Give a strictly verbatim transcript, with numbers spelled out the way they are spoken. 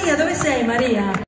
María, ¿dónde está María?